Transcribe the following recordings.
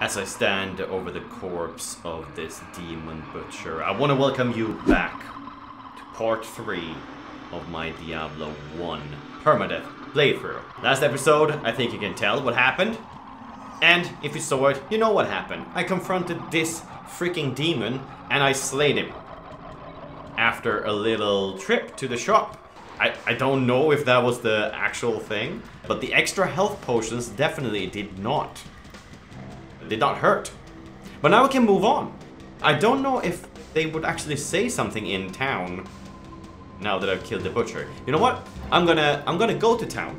as I stand over the corpse of this demon butcher. I want to welcome you back to part 3 of my Diablo 1 permadeath playthrough. Last episode, I think you can tell what happened. And if you saw it, you know what happened. I confronted this freaking demon and I slayed him. After a little trip to the shop. I don't know if that was the actual thing, but the extra health potions definitely did not hurt. But now we can move on. I don't know if they would actually say something in town now that I've killed the butcher. You know what? I'm gonna go to town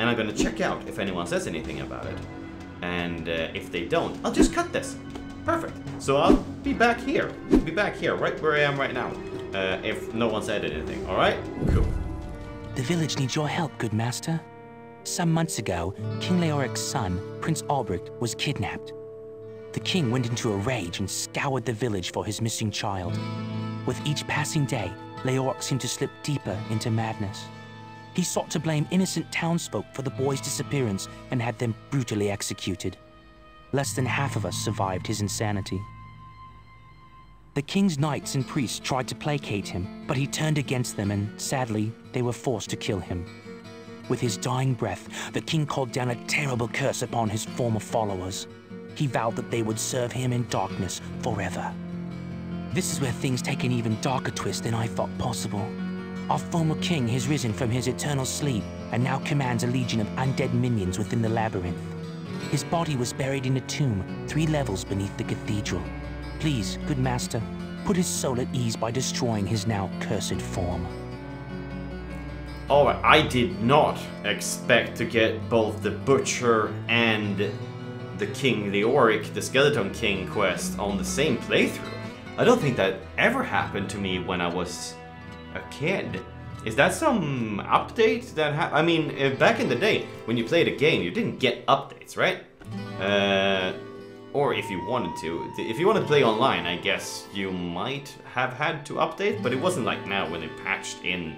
and I'm gonna check out if anyone says anything about it. And if they don't, I'll just cut this. Perfect. So I'll be back here. Be back here, right where I am right now. If no one said anything, all right? Cool. The village needs your help, good master. Some months ago, King Leoric's son, Prince Albrecht, was kidnapped. The king went into a rage and scoured the village for his missing child. With each passing day, Leoric seemed to slip deeper into madness. He sought to blame innocent townsfolk for the boy's disappearance and had them brutally executed. Less than half of us survived his insanity. The king's knights and priests tried to placate him, but he turned against them and, sadly, they were forced to kill him. With his dying breath, the king called down a terrible curse upon his former followers. He vowed that they would serve him in darkness forever. This is where things take an even darker twist than I thought possible. Our former king has risen from his eternal sleep and now commands a legion of undead minions within the labyrinth. His body was buried in a tomb 3 levels beneath the cathedral. Please, good master, put his soul at ease by destroying his now cursed form. Alright, I did not expect to get both the Butcher and the King Leoric, the Skeleton King quest on the same playthrough. I don't think that ever happened to me when I was a kid. Is that some update that happened? I mean, back in the day, when you played a game, you didn't get updates, right? Or if you wanted to. If you want to play online, I guess you might have had to update, but it wasn't like now when they patched in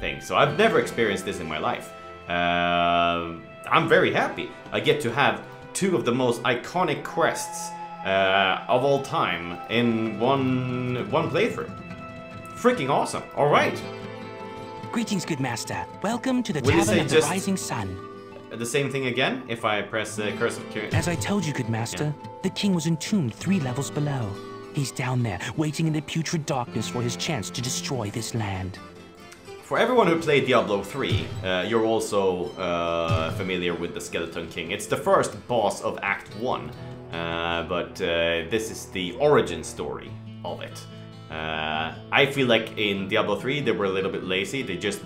things. So I've never experienced this in my life. I'm very happy. I get to have 2 of the most iconic quests of all time in one playthrough. Freaking awesome. All right. Greetings, good master. Welcome to the Tavern of the Rising Sun. The same thing again if I press the curse of curiosity. As I told you, good master, yeah. The king was entombed 3 levels below. He's down there, waiting in the putrid darkness for his chance to destroy this land. For everyone who played Diablo 3, you're also familiar with the Skeleton King. It's the first boss of Act 1, but this is the origin story of it. I feel like in Diablo 3 they were a little bit lazy. They just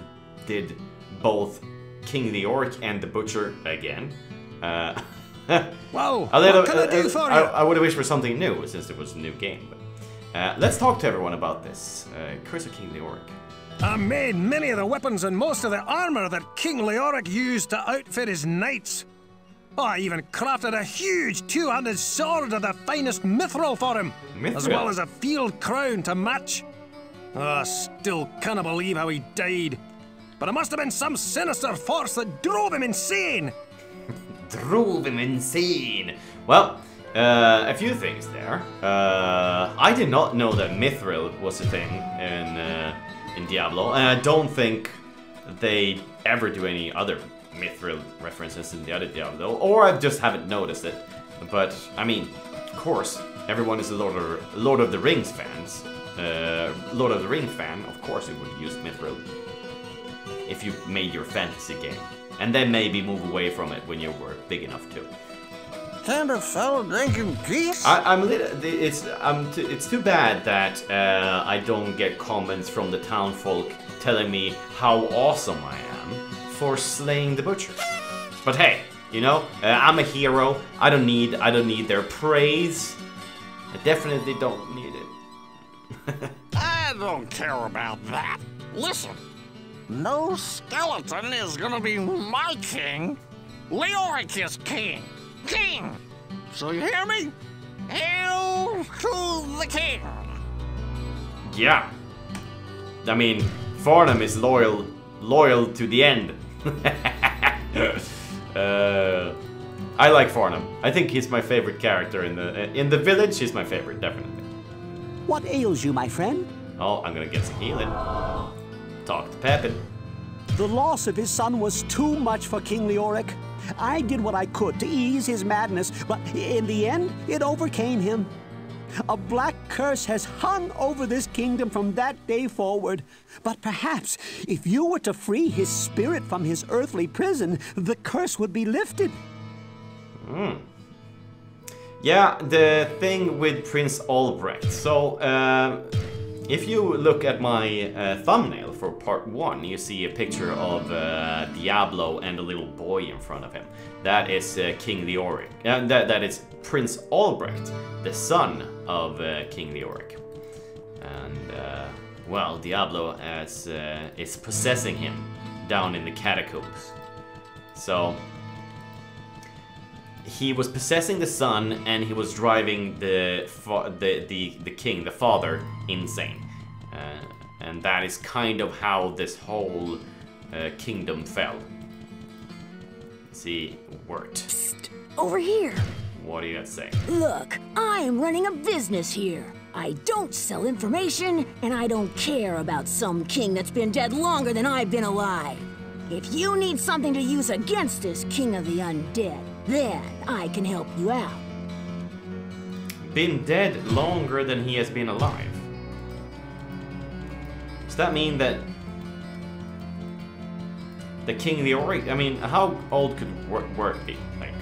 did both King Leoric and the Butcher again. Whoa! What can I do for you? I would have wished for something new since it was a new game. But, let's talk to everyone about this. Curse of King Leoric. I made many of the weapons and most of the armor that King Leoric used to outfit his knights. Oh, I even crafted a huge 2-handed sword of the finest mithril for him, as well as a field crown to match. Oh, I still can't believe how he died, but it must have been some sinister force that drove him insane. Drove him insane. Well, a few things there. I did not know that mithril was a thing in Diablo, and I don't think they ever do any other mithril references in the other Diablo, or I just haven't noticed it. But I mean, of course, everyone is a Lord of the Rings fans. Lord of the Ring fan, of course, it would use mithril if you made your fantasy game, and then maybe move away from it when you were big enough to. Time to foul drinking peace. It's too bad that I don't get comments from the townfolk telling me how awesome I am for slaying the butcher. But hey, you know, I'm a hero. I don't need their praise. I definitely don't need it. I don't care about that. Listen, no skeleton is gonna be my king. Leoric is king. King. So you hear me? Hail to the king. Yeah. I mean, Farnham is loyal to the end. I like Farnham. I think he's my favorite character in the village. He's my favorite, definitely. What ails you, my friend? Oh, I'm gonna get some healing. Talk to Pepin. The loss of his son was too much for King Leoric. I did what I could to ease his madness, but in the end, it overcame him. A black curse has hung over this kingdom from that day forward. But perhaps if you were to free his spirit from his earthly prison, the curse would be lifted. Yeah, the thing with Prince Albrecht. So, if you look at my thumbnail for part 1, you see a picture of Diablo and a little boy in front of him. That is King Leoric. That is Prince Albrecht, the son of King Leoric. And, well, Diablo is possessing him down in the catacombs. So he was possessing the son, and he was driving the king, the father, insane. And that is kind of how this whole kingdom fell. Let's see, Wirt. Psst, over here. What do you say? Look, I am running a business here. I don't sell information, and I don't care about some king that's been dead longer than I've been alive. If you need something to use against this king of the undead, then I can help you out. Been dead longer than he has been alive. Does that mean that the King Leoric? I mean, how old could Wirt be? Like,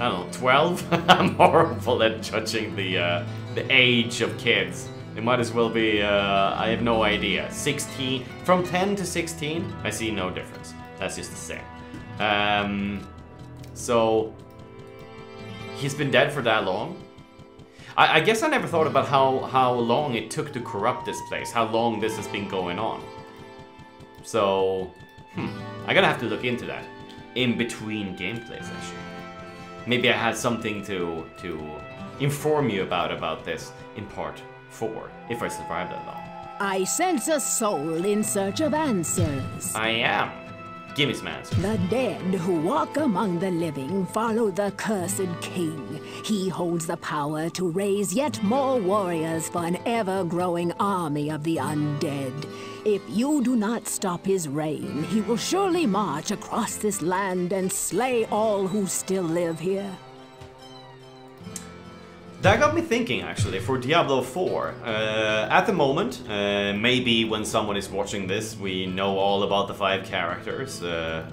I don't know, 12? I'm horrible at judging the age of kids. It might as well be, I have no idea, 16? From 10 to 16? I see no difference. That's just the same. So, he's been dead for that long? I guess I never thought about how long it took to corrupt this place, how long this has been going on. So, I'm gonna have to look into that. In between gameplays, actually. Maybe I had something to inform you about this in part 4, if I survive that long. I sense a soul in search of answers. I am. Give me some answers. The dead who walk among the living follow the cursed king. He holds the power to raise yet more warriors for an ever-growing army of the undead. If you do not stop his reign, he will surely march across this land and slay all who still live here. That got me thinking, actually, for Diablo 4. At the moment, maybe when someone is watching this, we know all about the 5 characters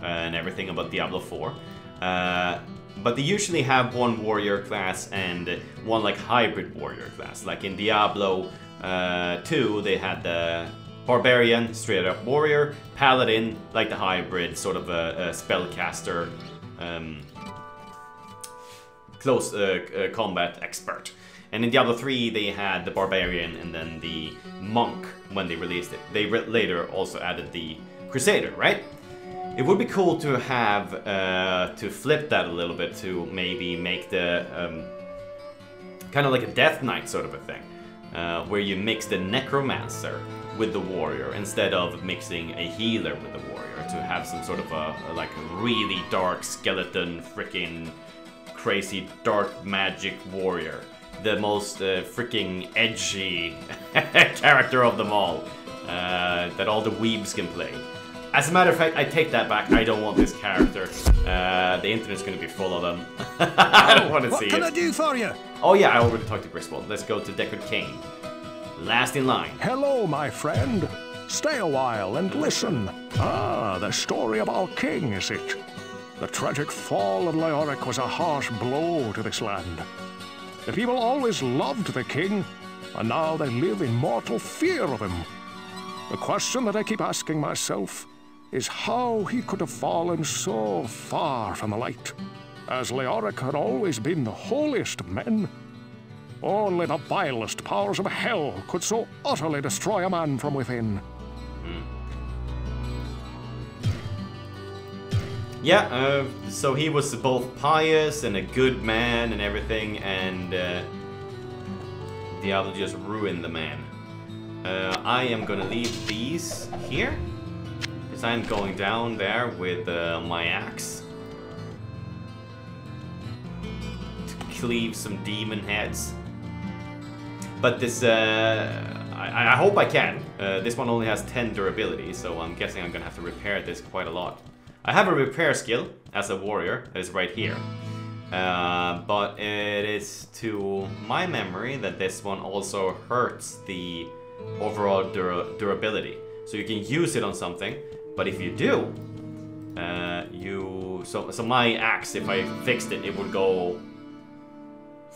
and everything about Diablo 4. But they usually have one warrior class and one like hybrid warrior class. Like in Diablo 2, they had the barbarian, straight up warrior, paladin, like the hybrid, sort of a spellcaster. Close combat expert. And in Diablo 3 they had the barbarian and then the monk when they released it. They later also added the crusader, right? It would be cool to have to flip that a little bit, to maybe make the kind of like a death knight sort of a thing, where you mix the necromancer with the warrior instead of mixing a healer with the warrior, to have some sort of a like really dark skeleton freaking crazy dark magic warrior, the most freaking edgy character of them all, that all the weebs can play. As a matter of fact, I take that back. I don't want this character. The internet's gonna be full of them. I don't want to see it. What can I do for you? Oh yeah, I already talked to Griswold. Let's go to Deckard Cain. Last in line. Hello, my friend. Stay a while and listen. Ah, the story of our king, is it? The tragic fall of Leoric was a harsh blow to this land. The people always loved the king, and now they live in mortal fear of him. The question that I keep asking myself is how he could have fallen so far from the light, as Leoric had always been the holiest of men. Only the vilest powers of hell could so utterly destroy a man from within. Yeah, so he was both pious and a good man and everything, and Diablo just ruined the man. I am gonna leave these here, because I'm going down there with my axe. sleeve some demon heads. But this, I hope I can. This one only has 10 durability, so I'm guessing I'm gonna have to repair this quite a lot. I have a repair skill as a warrior that is right here. But it is to my memory that this one also hurts the overall durability. So you can use it on something, but if you do, so my axe, if I fixed it, it would go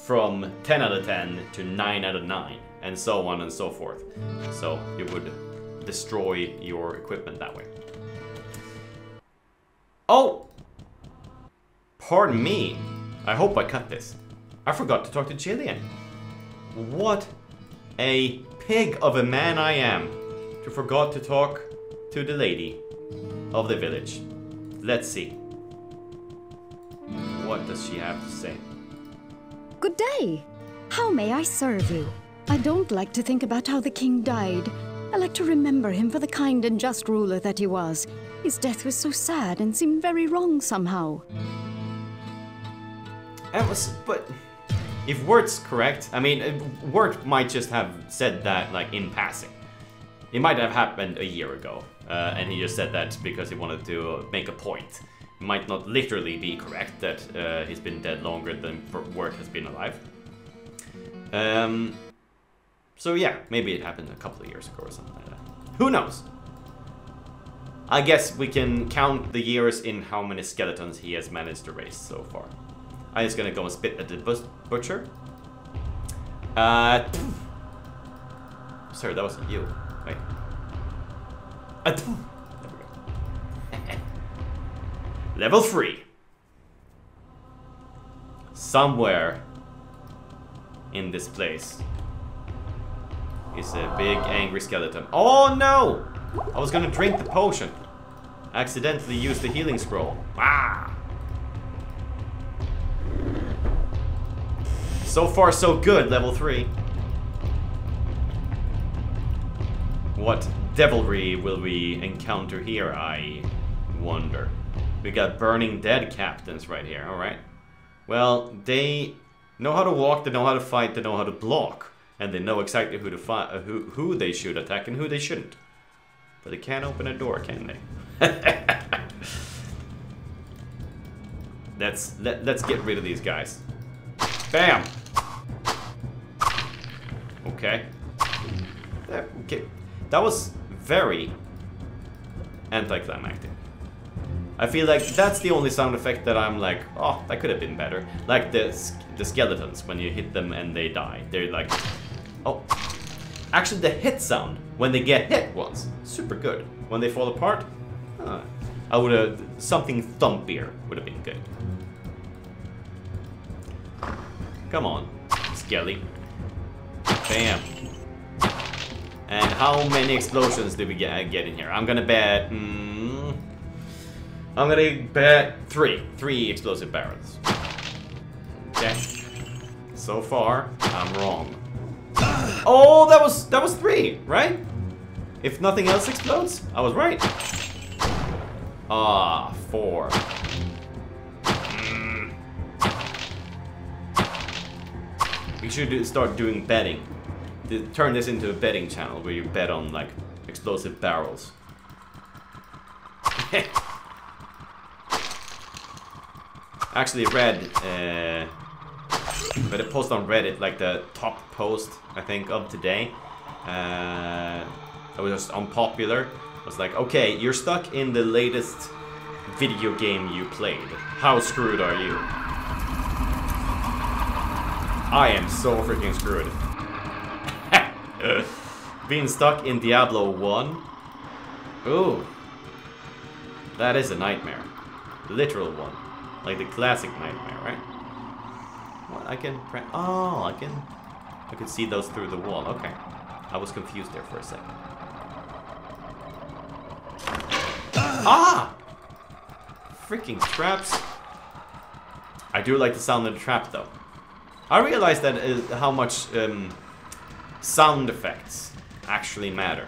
from 10 out of 10 to 9 out of 9, and so on and so forth. So it would destroy your equipment that way. Oh! Pardon me. I hope I cut this. I forgot to talk to Gillian. What a pig of a man I am to forgot to talk to the lady of the village. Let's see. What does she have to say? Good day. How may I serve you? I don't like to think about how the king died. I like to remember him for the kind and just ruler that he was. His death was so sad and seemed very wrong somehow. But if Wirt's correct, I mean, Wirt might just have said that like in passing. It might have happened a year ago, and he just said that because he wanted to make a point. It might not literally be correct that he's been dead longer than Wirt has been alive. So yeah, maybe it happened a couple of years ago or something like that. Who knows? I guess we can count the years in how many skeletons he has managed to raise so far. I'm just gonna go and spit at the butcher. Sorry, that wasn't you. Wait. There we go. Level 3. Somewhere in this place is a big angry skeleton. Oh no! I was gonna drink the potion. I accidentally used the healing scroll. Ah! So far, so good, level 3. What devilry will we encounter here, I wonder? We got burning dead captains right here, alright. Well, they know how to walk, they know how to fight, they know how to block. And they know exactly who to fight, who they should attack and who they shouldn't. But they can't open a door, can they? Let's get rid of these guys. Bam! Okay. That was very anticlimactic. I feel like that's the only sound effect that I'm like, oh, that could have been better. Like the skeletons, when you hit them and they die. They're like, oh. Actually, the hit sound, when they get hit once, super good. When they fall apart, I would have, something thumpier would have been good. Come on, Skelly. Bam. And how many explosions do we get in here? I'm gonna bet... I'm gonna bet 3. 3 explosive barrels. Okay. So far, I'm wrong. Oh, that was 3, right? If nothing else explodes, I was right. Ah, 4. We should start doing betting. Turn this into a betting channel where you bet on like explosive barrels. Actually, read but a post on Reddit, like the top post I think of today. That was just unpopular. I was like, okay, you're stuck in the latest video game you played. How screwed are you? I am so freaking screwed. Being stuck in Diablo 1. Ooh. That is a nightmare. The literal one. Like the classic nightmare, right? What, I can... Oh, I can see those through the wall. Okay. I was confused there for a second. Ah! Freaking traps. I do like the sound of the trap, though. I realized that how much sound effects actually matter.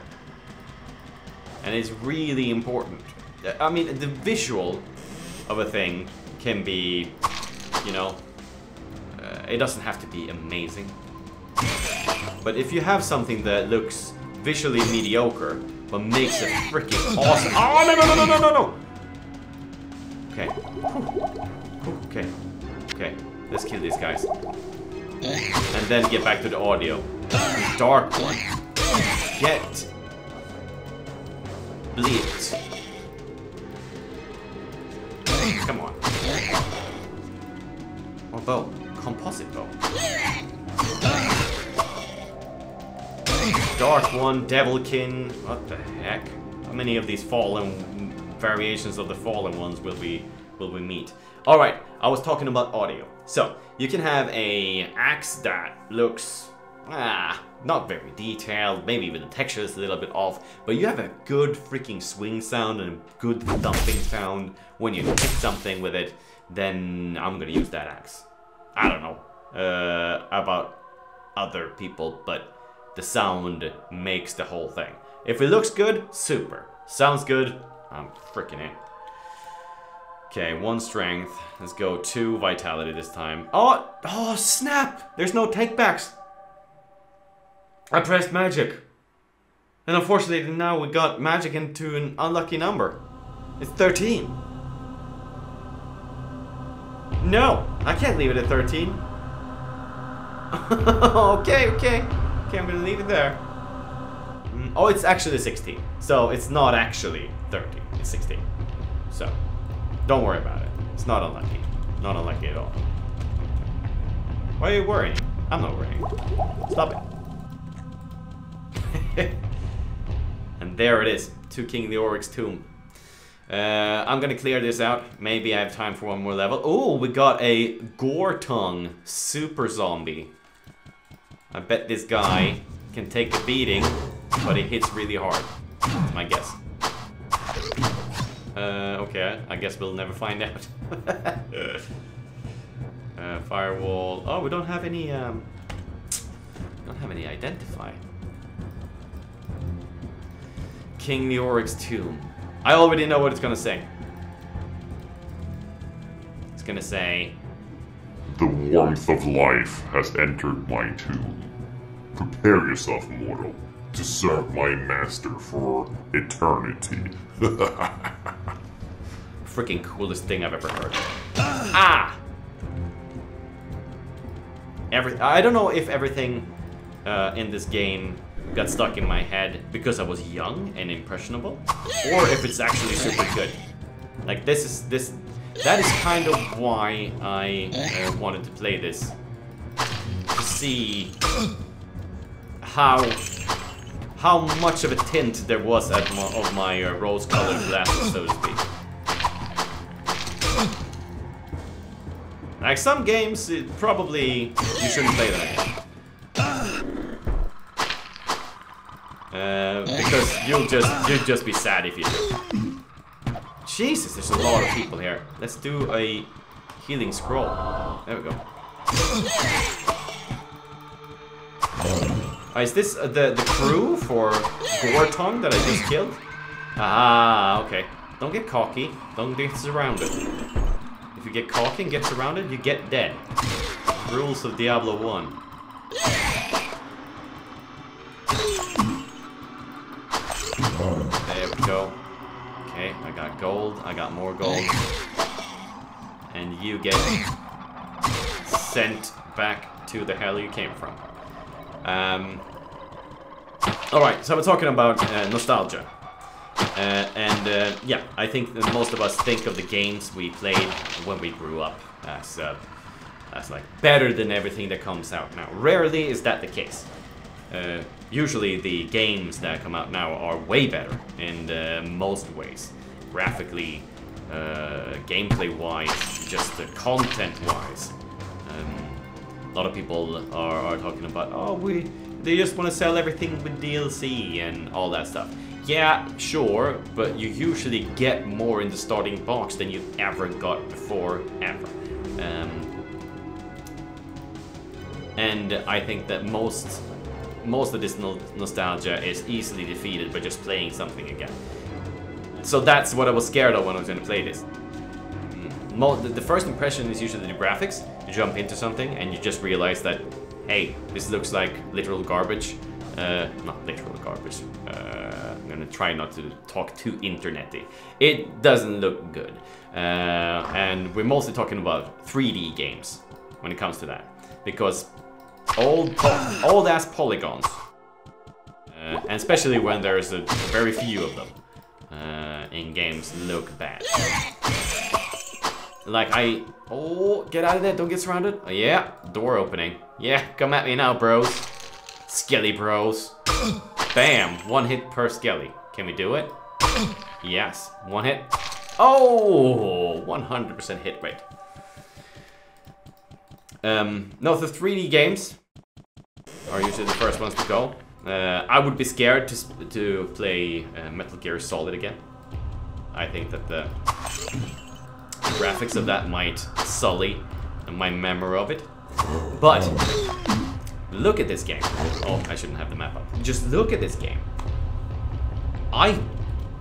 And it's really important. I mean, the visual of a thing can be, you know, It doesn't have to be amazing. But if you have something that looks visually mediocre, but makes it freaking awesome. Oh, no, no, no, no, no, no! Okay. Whew. Okay. Okay. Let's kill these guys. And then get back to the audio. The dark one. Get. Bleeped. Come on. Or bow. Composite bow. Dark one, Devilkin. What the heck? How many of these fallen variations of the fallen ones will we meet? All right, I was talking about audio. So you can have an axe that looks not very detailed. Maybe even the texture is a little bit off. But you have a good freaking swing sound and a good thumping sound when you hit something with it. Then I'm gonna use that axe. I don't know about other people, but. The sound makes the whole thing. If it looks good, super. Sounds good, I'm freaking in. Okay, 1 strength. Let's go 2 vitality this time. Oh, oh snap! There's no takebacks. I pressed magic. And unfortunately now we got magic into an unlucky number. It's 13. No, I can't leave it at 13. Okay, okay. Okay, I'm gonna leave it there. Oh, it's actually 16. So it's not actually 13. It's 16. So don't worry about it. It's not unlucky. Not unlucky at all. Why are you worrying? I'm not worrying. Stop it. And there it is. To King Leoric's tomb. I'm gonna clear this out. Maybe I have time for one more level. Oh, we got a Gore-tongue super zombie. I bet this guy can take the beating, but he hits really hard. That's my guess. Okay, I guess we'll never find out. Firewall. Oh, we don't have any. Don't have any identify. King Leoric's tomb. I already know what it's gonna say. It's gonna say. The warmth of life has entered my tomb. Prepare yourself, mortal, to serve my master for eternity. Freaking coolest thing I've ever heard. Ah! I don't know if everything in this game got stuck in my head because I was young and impressionable, or if it's actually super good. Like, this. That is kind of why I wanted to play this. To see how much of a tint there was of my rose-colored glasses, so to speak. Like some games, it probably you shouldn't play that. Because you'll just be sad if you do. Jesus, there's a lot of people here. Let's do a healing scroll. There we go. Oh, is this the crew for Gore-tongue that I just killed? Ah, okay. Don't get cocky. Don't get surrounded. If you get cocky and get surrounded, you get dead. Rules of Diablo 1. There we go. Okay, I got gold, I got more gold. And you get sent back to the hell you came from. Alright, so we're talking about nostalgia. Yeah, I think that most of us think of the games we played when we grew up as like better than everything that comes out now. Rarely is that the case. Usually the games that come out now are way better in most ways. Graphically, gameplay-wise, just content-wise. A lot of people are talking about, oh, they just want to sell everything with DLC and all that stuff. Yeah, sure, but you usually get more in the starting box than you ever got before, ever. And I think that most of this nostalgia is easily defeated by just playing something again. So that's what I was scared of when I was going to play this. The first impression is usually the graphics. jump into something and you just realize that, hey, this looks like literal garbage. Not literal garbage. I'm gonna try not to talk too internety. It doesn't look good. And we're mostly talking about 3D games when it comes to that. Because old-ass polygons. And especially when there's a very few of them in games look bad. Like oh, get out of there, don't get surrounded. Oh, yeah, door opening. Yeah, come at me now, bros. Skelly bros. Bam, one hit per skelly. Can we do it? Yes, one hit. Oh, 100% hit rate. No, the 3D games are usually the first ones to go. I would be scared to play Metal Gear Solid again. I think that the graphics of that might sully my memory of it. But look at this game. Oh, I shouldn't have the map up. Just look at this game. I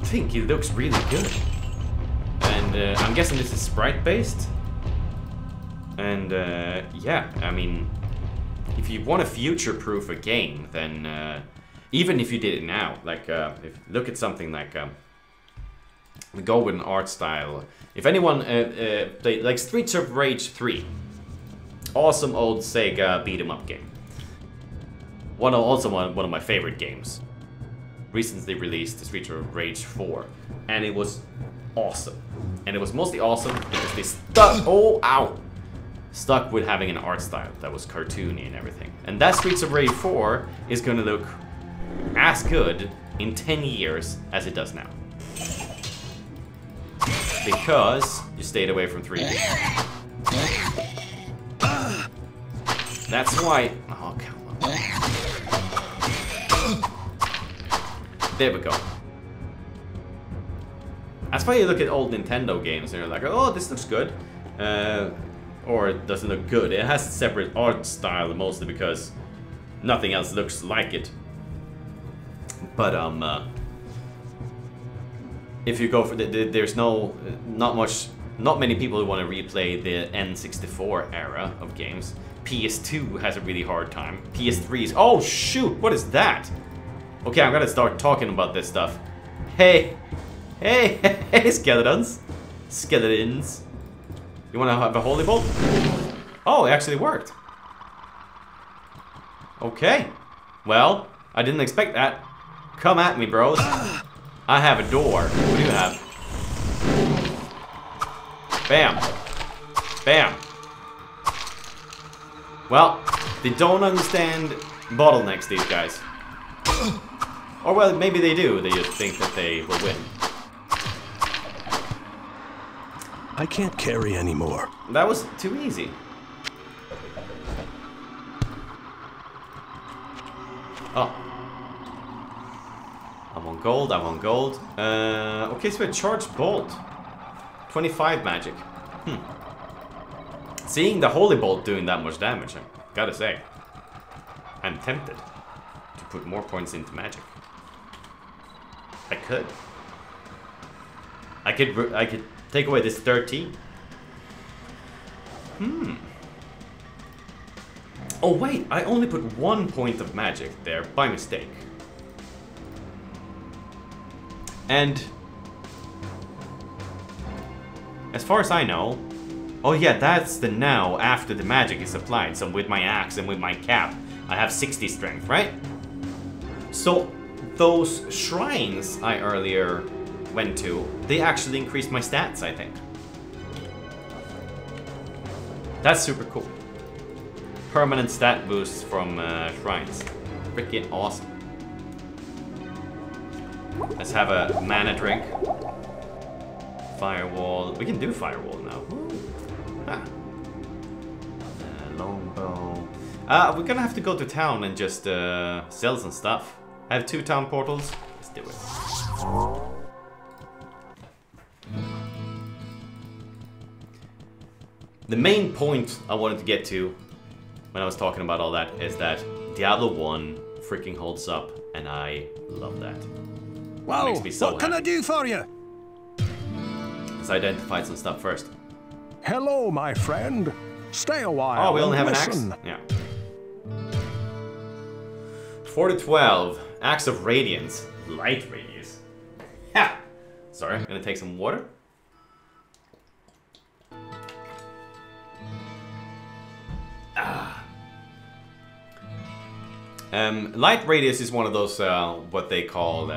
think it looks really good. And I'm guessing this is sprite-based. And yeah, I mean, if you want to future-proof a game, then even if you did it now, like look at something like go with an art style. If anyone played like Streets of Rage 3, awesome old Sega beat 'em up game. Also one of my favorite games. Recently released Streets of Rage 4, and it was awesome. And it was mostly awesome because they stuck. Oh, ow. Stuck with having an art style that was cartoony and everything. And that Streets of Rage 4 is gonna look as good in 10 years as it does now. Because you stayed away from 3D. That's why... Oh, come on. There we go. That's why you look at old Nintendo games and you're like, oh, this looks good. Or it doesn't look good. It has a separate art style mostly because nothing else looks like it. But if you go for there's not many people who want to replay the N64 era of games. PS2 has a really hard time. PS3's, oh shoot, what is that? Okay, I'm gonna start talking about this stuff. Hey, skeletons. You want to have a holy bolt? Oh, it actually worked. Okay. Well, I didn't expect that. Come at me, bros. I have a door. What do you have? Bam. Bam. Well, they don't understand bottlenecks, these guys. Or, well, maybe they do. They just think that they will win. I can't carry anymore. That was too easy. Oh. I want gold, I want gold. Okay, so a charged bolt. 25 magic. Hmm. Seeing the holy bolt doing that much damage, I gotta say. I'm tempted to put more points into magic. I could. I could take away this 13. Hmm. Oh wait, I only put 1 point of magic there by mistake. And as far as I know, oh yeah, that's the now after the magic is applied. So with my axe and with my cap, I have 60 strength, right? So those shrines I earlier went to, they actually increased my stats, I think. That's super cool. Permanent stat boosts from shrines. Freaking awesome. Let's have a mana drink. Firewall. We can do firewall now. Ah. Longbow. We're gonna have to go to town and just sell some stuff. I have 2 town portals. Let's do it. The main point I wanted to get to when I was talking about all that is that Diablo 1 freaking holds up, and I love that. Wow, makes me so what happy. Can I do for you? Let's identify some stuff first. Hello, my friend. Stay a while. Oh, we only have an axe? Yeah. 4 to 12. Axe of Radiance. Light Radius. Ha! Sorry, I'm gonna take some water. Ah. Light Radius is one of those, what they call,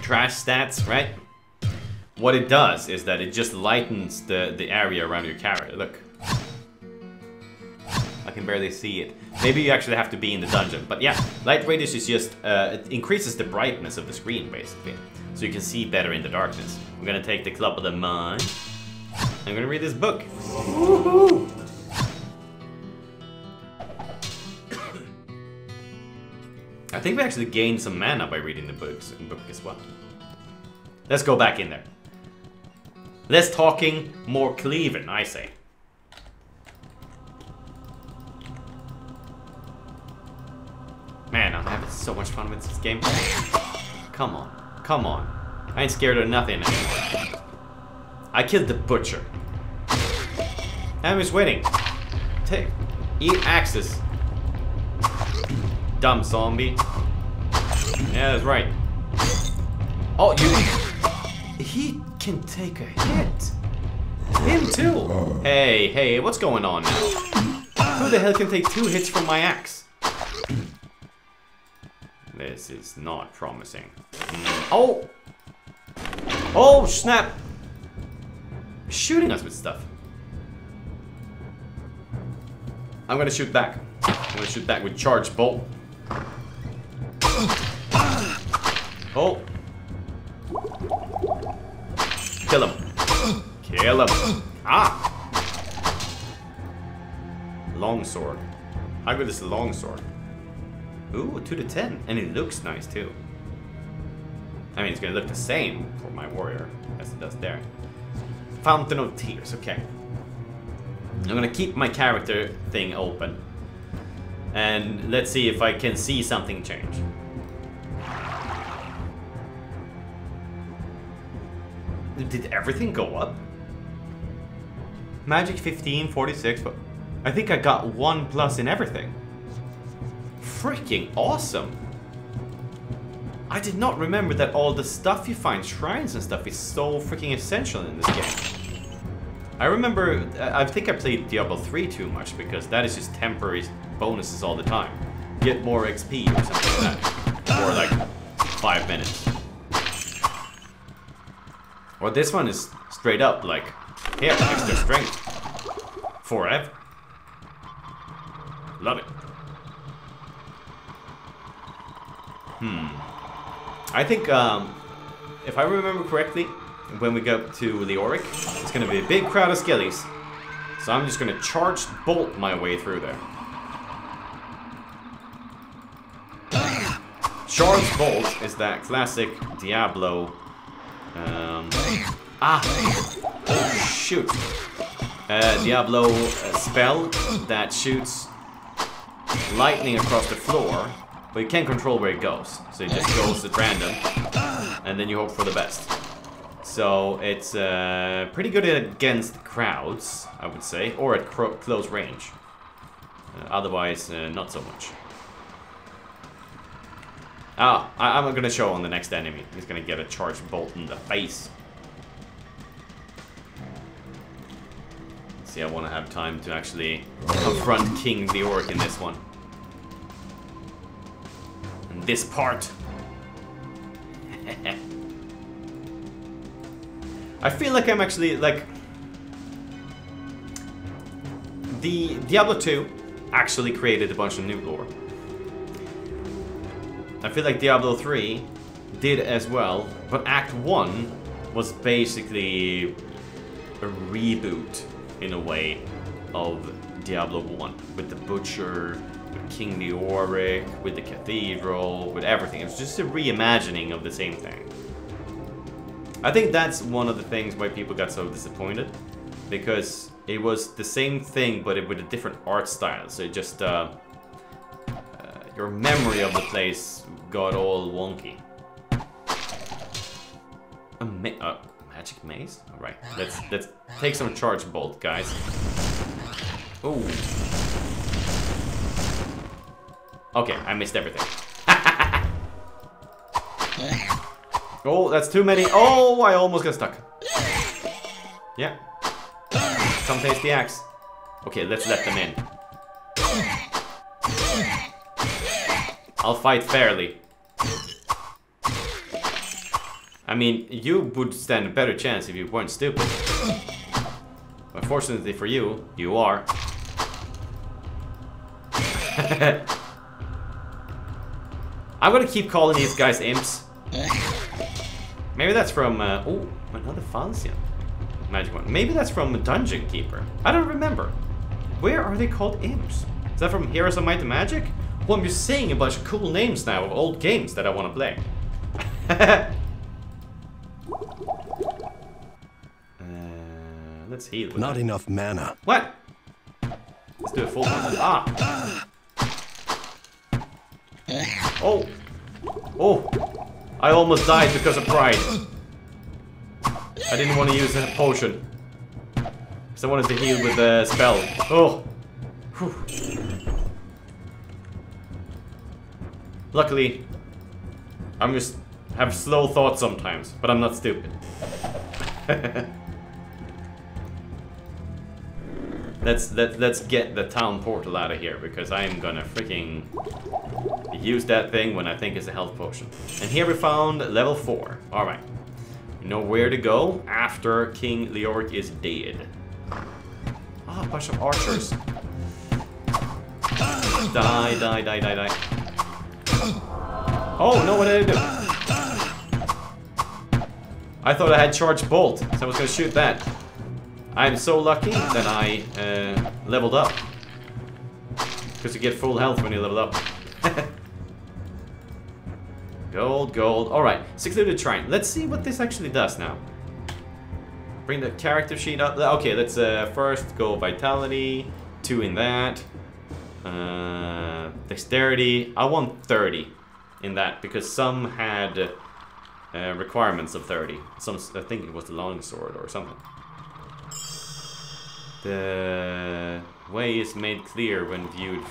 trash stats, right? What it does is that it just lightens the area around your character. Look. I can barely see it. Maybe you actually have to be in the dungeon. But yeah, light radius is just, it increases the brightness of the screen, basically. So you can see better in the darkness. I'm gonna take the club of the mind. I'm gonna read this book. Woohoo! I think we actually gained some mana by reading the book as well. Let's go back in there. Less talking, more cleaving, I say. Man, I'm having so much fun with this game. Come on, come on. I ain't scared of nothing anymore. I killed the butcher. I'm just waiting. Take, eat axes. Dumb zombie. Yeah, that's right. Oh, you. He can take a hit. Him too. Hey, hey, what's going on now? Who the hell can take 2 hits from my axe? This is not promising. Oh! Oh, snap! Shooting us with stuff. I'm gonna shoot back. I'm gonna shoot back with charge bolt. Oh! Kill him. Kill him. Ah! Longsword. How good is the longsword? Ooh, 2 to 10. And it looks nice too. I mean, it's gonna look the same for my warrior as it does there. Fountain of Tears, okay. I'm gonna keep my character thing open. And let's see if I can see something change. Did everything go up? Magic 15, 46, but I think I got 1+ in everything. Freaking awesome! I did not remember that all the stuff you find, shrines and stuff, is so freaking essential in this game. I remember, I think I played Diablo 3 too much because that is just temporary bonuses all the time. Get more XP or something like that. For like 5 minutes. Or this one is straight up like, here, extra strength. Forever. Love it. I think, if I remember correctly, when we go to Leoric, it's gonna be a big crowd of skellies. So I'm just gonna charge bolt my way through there. Charge bolt is that classic Diablo. Oh shoot. Diablo spell that shoots lightning across the floor. But you can't control where it goes, so it just goes at random, and then you hope for the best. So it's pretty good against crowds, I would say, or at close range. Otherwise, not so much. Ah, I'm gonna show on the next enemy. He's gonna get a charged bolt in the face. See, I want to have time to actually confront King Leoric in this one. This part. I feel like I'm actually like the Diablo 2 actually created a bunch of new lore. I feel like Diablo 3 did as well, but Act 1 was basically a reboot in a way of Diablo 1 with the butcher, with King Leoric, with the cathedral, with everything. It's just a reimagining of the same thing. I think that's one of the things why people got so disappointed, because it was the same thing but with a different art style. So it just your memory of the place got all wonky. A magic maze. All right, let's take some charge bolt, guys. Ooh. Okay, I missed everything. Oh, that's too many. Oh, I almost got stuck. Yeah. Come taste the axe. Okay, let's let them in. I'll fight fairly. I mean, you would stand a better chance if you weren't stupid. Unfortunately for you, you are. I'm gonna keep calling these guys imps. Maybe that's from, oh, another Falcian magic one. Maybe that's from Dungeon Keeper. I don't remember. Where are they called imps? Is that from Heroes of Might and Magic? Well, I'm just seeing a bunch of cool names now of old games that I want to play. Let's heal. Not enough mana. What? Let's do a full one. Ah. Oh. Oh. I almost died because of pride. I didn't want to use a potion. Because I wanted to heal with a spell. Oh. Whew. Luckily, I'm just have slow thoughts sometimes, but I'm not stupid. Let's get the town portal out of here, because I'm gonna freaking use that thing when I think it's a health potion. And here we found level 4. Alright. We know where to go after King Leoric is dead. Ah, a bunch of archers. Die, die, die, die, die. Oh, no, what did I do? I thought I had charged bolt, so I was gonna shoot that. I'm so lucky that I leveled up. Because you get full health when you level up. Gold, gold. Alright, secluded shrine. Let's see what this actually does now. Bring the character sheet up. Okay, let's first go vitality. 2 in that. Dexterity. I want 30 in that because some had requirements of 30. Some, I think it was the longsword or something. The way is made clear when viewed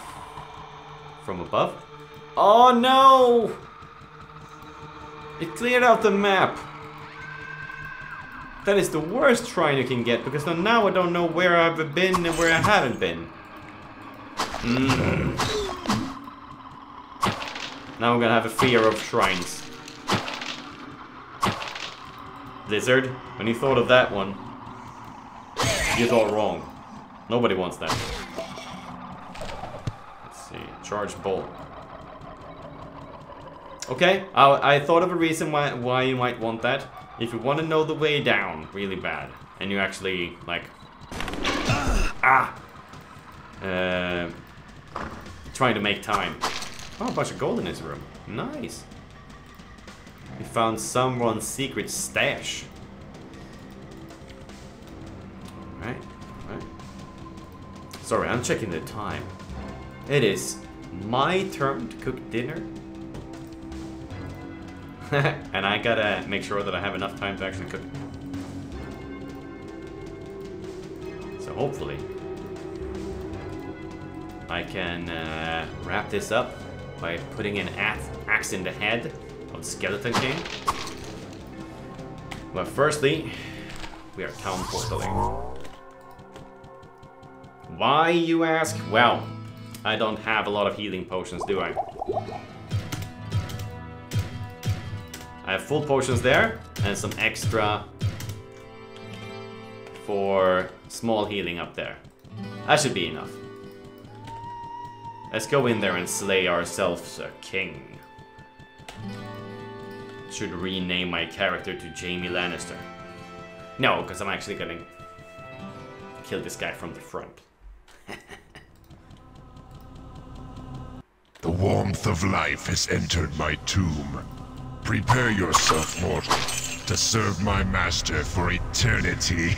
from above. Oh no! It cleared out the map! That is the worst shrine you can get, because now I don't know where I've been and where I haven't been. Now I'm gonna have a fear of shrines. Blizzard, when you thought of that one, you're all wrong. Nobody wants that. Let's see. Charge bolt. Okay, I thought of a reason why you might want that. If you want to know the way down really bad, and you actually, like... trying to make time. Oh, a bunch of gold in this room. Nice. We found someone's secret stash. Right. Sorry, I'm checking the time. It is my turn to cook dinner. And I gotta make sure that I have enough time to actually cook. So hopefully I can wrap this up by putting an axe in the head of Skeleton King. But firstly, we are town portaling. Why, you ask? Well, I don't have a lot of healing potions, do I? I have full potions there, and some extra for small healing up there. That should be enough. Let's go in there and slay ourselves a king. Should rename my character to Jaime Lannister. No, because I'm actually gonna kill this guy from the front. The warmth of life has entered my tomb. Prepare yourself, mortal, to serve my master for eternity.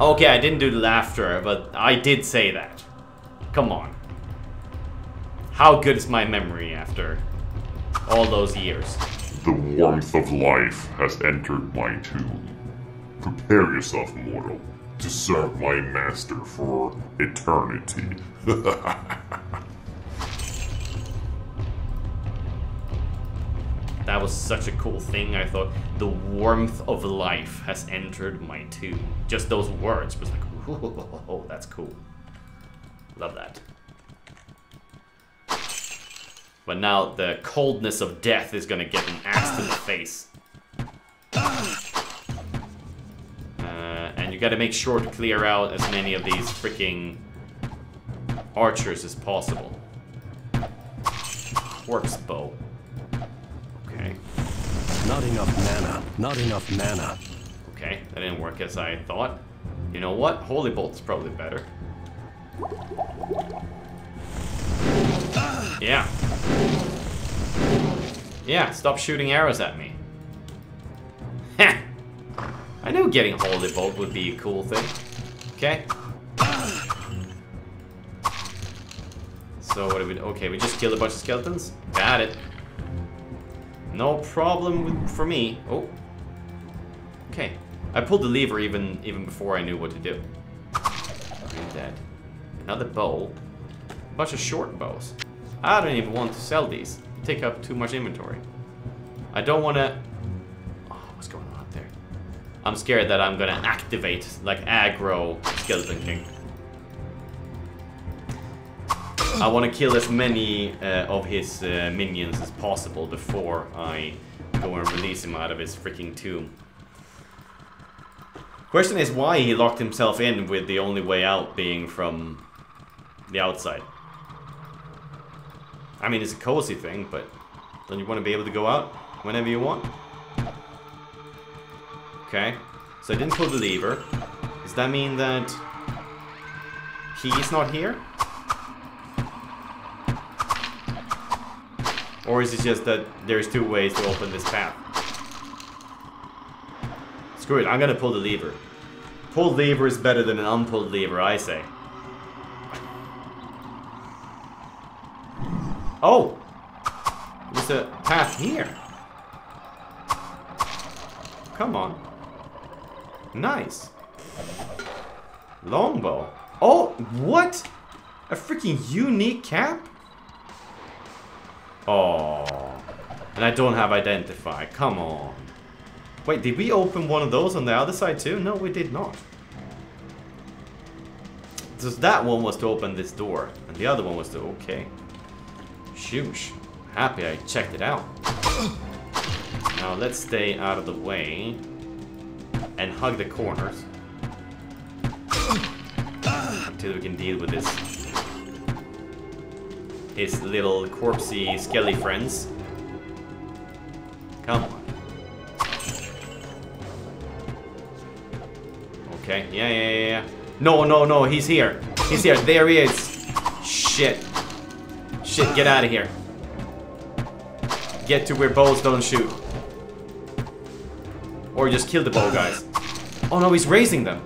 Okay, I didn't do laughter, but I did say that. Come on. How good is my memory after all those years? The warmth of life has entered my tomb. Prepare yourself, mortal, to serve my master for eternity. That was such a cool thing, I thought. The warmth of life has entered my tomb. Just those words was like, oh, that's cool. Love that. But now the coldness of death is gonna get an axe to the face. And you gotta make sure to clear out as many of these freaking archers as possible. Corpse bow. Okay. Not enough mana. Not enough mana. Okay, that didn't work as I thought. You know what? Holy bolt's probably better. Yeah. Yeah, stop shooting arrows at me. Heh! I knew getting holy bolt would be a cool thing. Okay. So what do we do? Okay, we just killed a bunch of skeletons. Got it. No problem for me. Oh. Okay. I pulled the lever even before I knew what to do. You're dead. Another bow. A bunch of short bows. I don't even want to sell these. They take up too much inventory. I don't want to... Oh, what's going on up there? I'm scared that I'm going to activate, like, aggro Skeleton King. I want to kill as many of his minions as possible before I go and release him out of his freaking tomb. Question is why he locked himself in with the only way out being from the outside. I mean, it's a cozy thing, but don't you want to be able to go out whenever you want? Okay, so I didn't pull the lever. Does that mean that he's not here? Or is it just that there's two ways to open this path? Screw it, I'm gonna pull the lever. Pulled lever is better than an unpulled lever, I say. Oh! There's a path here. Come on. Nice. Longbow. Oh, what? A freaking unique cap? Oh, and I don't have identify. Come on. Wait, did we open one of those on the other side too? No, we did not. So that one was to open this door, and the other one was to... Okay. Shoosh. Happy I checked it out. Now let's stay out of the way and hug the corners until we can deal with this. His little corpsey skelly friends. Come on. Okay, yeah. No, he's here. He's here, there he is. Shit, get out of here. Get to where bows don't shoot. Or just kill the bow guys. Oh no, he's raising them.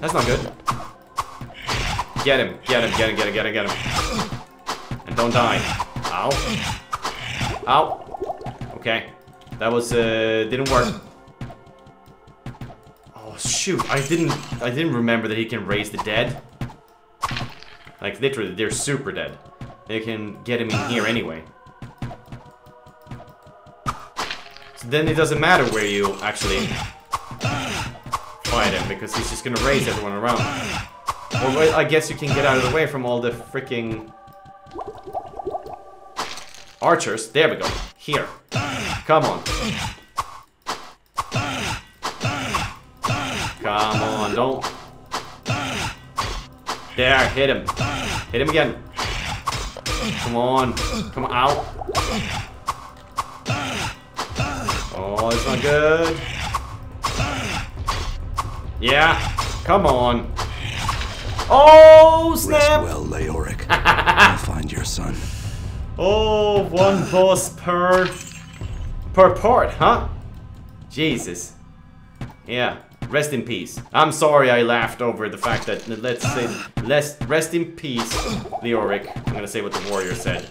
That's not good. Get him. Don't die. Ow. Ow. Okay. That was, didn't work. Oh, shoot. I didn't remember that he can raise the dead. Like, literally, they're super dead. They can get him in here anyway. So then it doesn't matter where you actually fight him, because he's just gonna raise everyone around. Or I guess you can get out of the way from all the freaking... archers, there we go. Here. Come on. Come on, don't. There, hit him. Hit him again. Come on. Come on, ow. Oh, it's not good. Yeah, come on. Oh, snap. Rest well, Leoric. I'll find your son. Oh, one boss per part, huh? Jesus. Yeah, rest in peace. I'm sorry I laughed over the fact that, let's rest in peace, Leoric. I'm gonna say what the warrior said.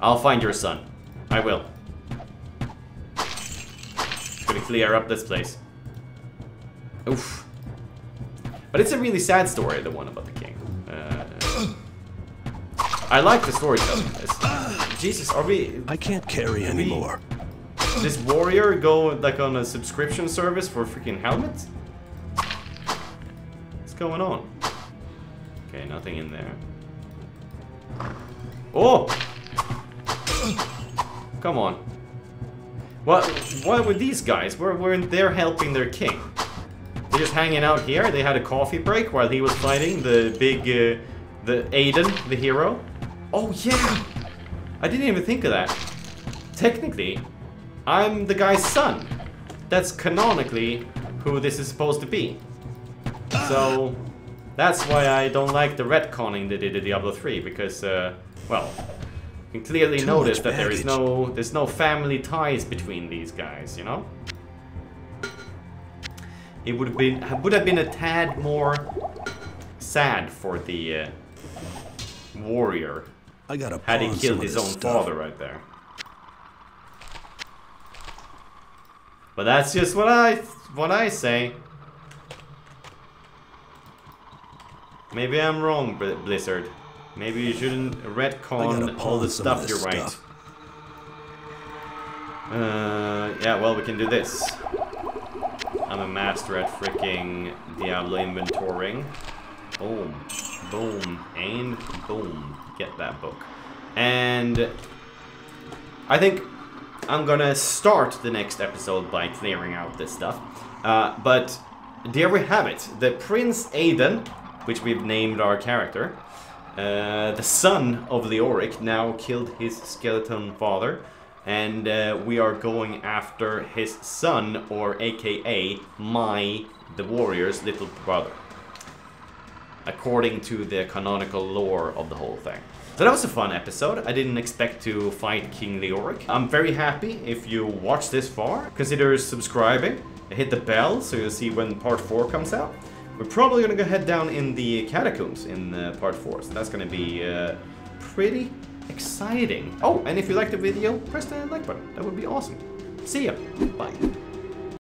I'll find your son. I will. Just gonna clear up this place. Oof. But it's a really sad story, the one about the king. I like the storytelling. Jesus, are we... I can't carry anymore. This warrior go like on a subscription service for a freaking helmet? What's going on? Okay, nothing in there. Oh! Come on. What were these guys? Weren't they helping their king? They're just hanging out here. They had a coffee break while he was fighting the big... the Aiden, the hero. Oh yeah! I didn't even think of that. Technically, I'm the guy's son. That's canonically who this is supposed to be. So, that's why I don't like the retconning they did in Diablo 3, because, well, you can clearly notice that there's no family ties between these guys, you know? It would have been a tad more sad for the warrior had he killed his own father right there. But that's just what I say. Maybe I'm wrong, Blizzard. Maybe you shouldn't retcon all the stuff you're right. Yeah, well, we can do this. I'm a master at freaking Diablo inventorying. Boom. Boom. And boom. Get that book. And I think I'm gonna start the next episode by clearing out this stuff. But there we have it. The Prince Aiden, which we've named our character, the son of Leoric, now killed his skeleton father. And we are going after his son, or aka the warrior's little brother, according to the canonical lore of the whole thing. So that was a fun episode. I didn't expect to fight King Leoric. I'm very happy if you watched this far. Consider subscribing, hit the bell so you'll see when part 4 comes out. We're probably gonna go head down in the catacombs in part 4, so that's gonna be pretty exciting. Oh, and if you liked the video, press the like button. That would be awesome. See ya. Bye.